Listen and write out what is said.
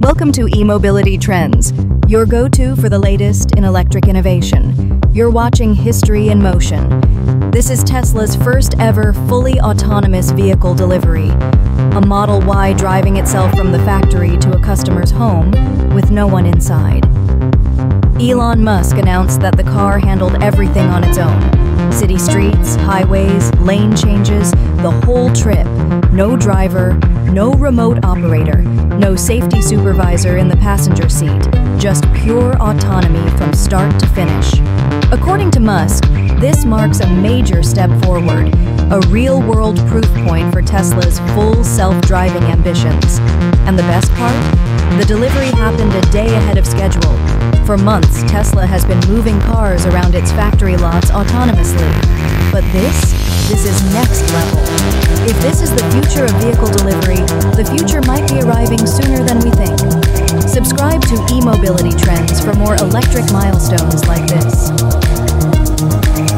Welcome to E-Mobility Trends, your go-to for the latest in electric innovation. You're watching History in Motion. This is Tesla's first ever fully autonomous vehicle delivery, a Model Y driving itself from the factory to a customer's home with no one inside. Elon Musk announced that the car handled everything on its own. City streets, highways, lane changes, the whole trip. No driver, no remote operator, no safety supervisor in the passenger seat, just pure autonomy from start to finish. According to Musk, this marks a major step forward, a real-world proof point for Tesla's full self-driving ambitions. And the best part? The delivery happened a day ahead of schedule. For months, Tesla has been moving cars around its factory lots autonomously. But this is next level. If this is the future of vehicle delivery, the future might be arriving sooner than we think. Subscribe to E-Mobility Trends for more electric milestones like this.